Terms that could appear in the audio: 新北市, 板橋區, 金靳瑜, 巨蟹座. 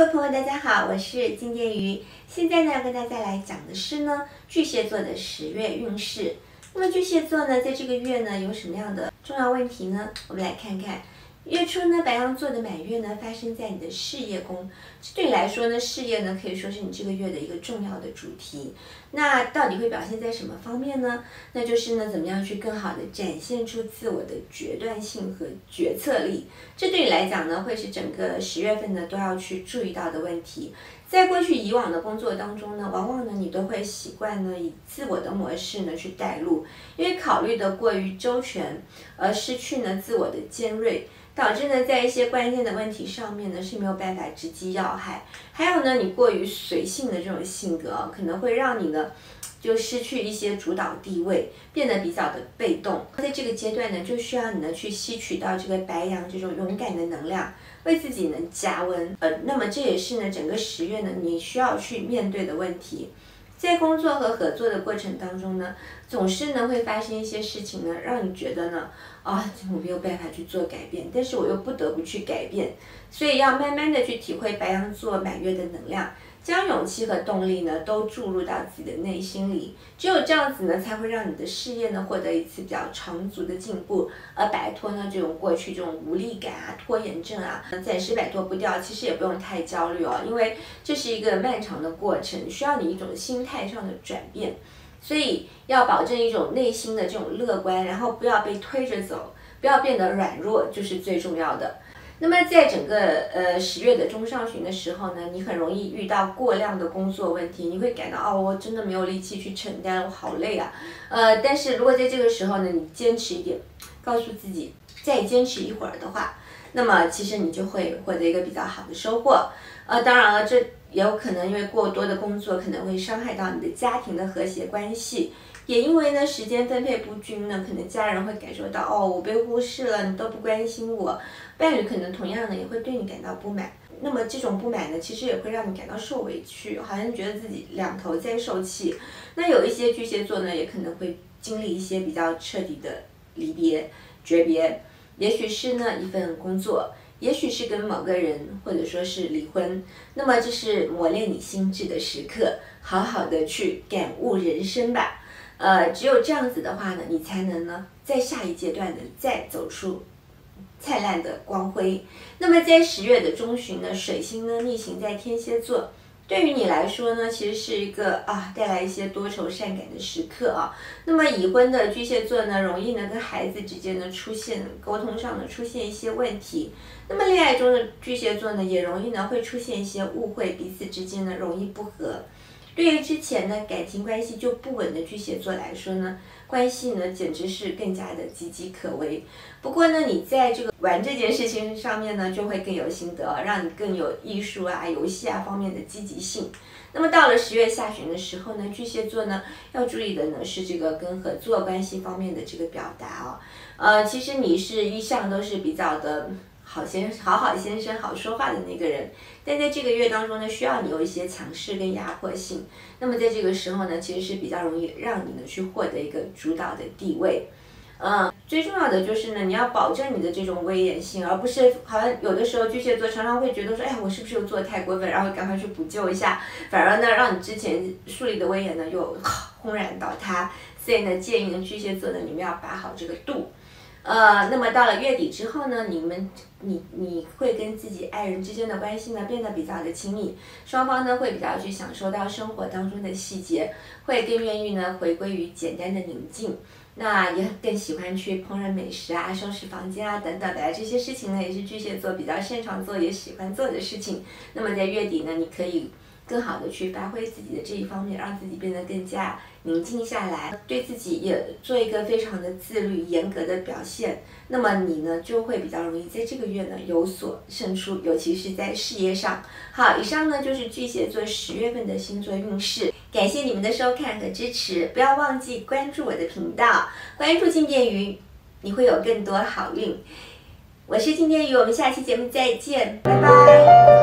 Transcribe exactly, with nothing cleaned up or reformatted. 各位朋友，大家好，我是金靳瑜。现在呢，要跟大家来讲的是呢，巨蟹座的十月运势。那么巨蟹座呢，在这个月呢，有什么样的重要问题呢？我们来看看。月初呢，白羊座的满月呢，发生在你的事业宫。这对你来说呢，事业呢，可以说是你这个月的一个重要的主题。那到底会表现在什么方面呢？那就是呢，怎么样去更好的展现出自我的决断性和决策力。这对你来讲呢，会是整个十月份呢，都要去注意到的问题。在过去以往的工作当中呢，往往呢，你都会习惯呢，以自我的模式呢，去带路，因为考虑的过于周全，而失去呢，自我的尖锐。导致呢，在一些关键的问题上面呢是没有办法直击要害，还有呢，你过于随性的这种性格，可能会让你呢就失去一些主导地位，变得比较的被动。在这个阶段呢，就需要你呢去吸取到这个白羊这种勇敢的能量，为自己呢加温。呃，那么这也是呢整个十月呢你需要去面对的问题。在工作和合作的过程当中呢，总是呢会发生一些事情呢，让你觉得呢，啊、哦，我没有办法去做改变，但是我又不得不去改变，所以要慢慢的去体会白羊座满月的能量，将勇气和动力呢都注入到自己的内心里，只有这样子呢，才会让你的事业呢获得一次比较长足的进步，而摆脱呢这种过去这种无力感啊、拖延症啊，暂时摆脱不掉，其实也不用太焦虑哦，因为这是一个漫长的过程，需要你一种心态上的转变。所以要保证一种内心的这种乐观，然后不要被推着走，不要变得软弱，就是最重要的。那么在整个呃十月的中上旬的时候呢，你很容易遇到过量的工作问题，你会感到哦，我真的没有力气去承担，我好累啊。呃，但是如果在这个时候呢，你坚持一点，告诉自己再坚持一会儿的话，那么其实你就会获得一个比较好的收获。呃，当然了，这也有可能因为过多的工作可能会伤害到你的家庭的和谐关系，也因为呢时间分配不均呢，可能家人会感受到哦，我被忽视了，你都不关心我。伴侣可能同样呢也会对你感到不满，那么这种不满呢，其实也会让你感到受委屈，好像觉得自己两头在受气。那有一些巨蟹座呢，也可能会经历一些比较彻底的离别、诀别，也许是呢一份工作。也许是跟某个人，或者说是离婚，那么这是磨练你心智的时刻，好好的去感悟人生吧。呃，只有这样子的话呢，你才能呢，在下一阶段呢，再走出灿烂的光辉。那么在十月的中旬呢，水星呢逆行在天蝎座。对于你来说呢，其实是一个啊带来一些多愁善感的时刻啊。那么已婚的巨蟹座呢，容易呢跟孩子之间呢出现沟通上呢出现一些问题。那么恋爱中的巨蟹座呢，也容易呢会出现一些误会，彼此之间呢容易不和。对于之前呢感情关系就不稳的巨蟹座来说呢，关系呢简直是更加的岌岌可危。不过呢，你在这个玩这件事情上面呢，就会更有心得，让你更有艺术啊、游戏啊方面的积极性。那么到了十月下旬的时候呢，巨蟹座呢要注意的呢是这个跟合作关系方面的这个表达哦。呃，其实你是一向都是比较的。好先好好先生好说话的那个人，但在这个月当中呢，需要你有一些强势跟压迫性。那么在这个时候呢，其实是比较容易让你呢去获得一个主导的地位。嗯，最重要的就是呢，你要保证你的这种威严性，而不是好像有的时候巨蟹座常常会觉得说，哎，我是不是又做得太过分，然后赶快去补救一下，反而呢让你之前树立的威严呢又轰然倒塌。所以呢，建议呢巨蟹座呢，你们要把好这个度。呃，那么到了月底之后呢，你们你你会跟自己爱人之间的关系呢变得比较的亲密，双方呢会比较去享受到生活当中的细节，会更愿意呢回归于简单的宁静，那也更喜欢去烹饪美食啊、收拾房间啊等等的这些事情呢，也是巨蟹座比较擅长做也喜欢做的事情。那么在月底呢，你可以更好的去发挥自己的这一方面，让自己变得更加宁静下来，对自己也做一个非常的自律、严格的表现。那么你呢，就会比较容易在这个月呢有所胜出，尤其是在事业上。好，以上呢就是巨蟹座十月份的星座运势。感谢你们的收看和支持，不要忘记关注我的频道，关注金靳瑜，你会有更多好运。我是金靳瑜，我们下期节目再见，拜拜。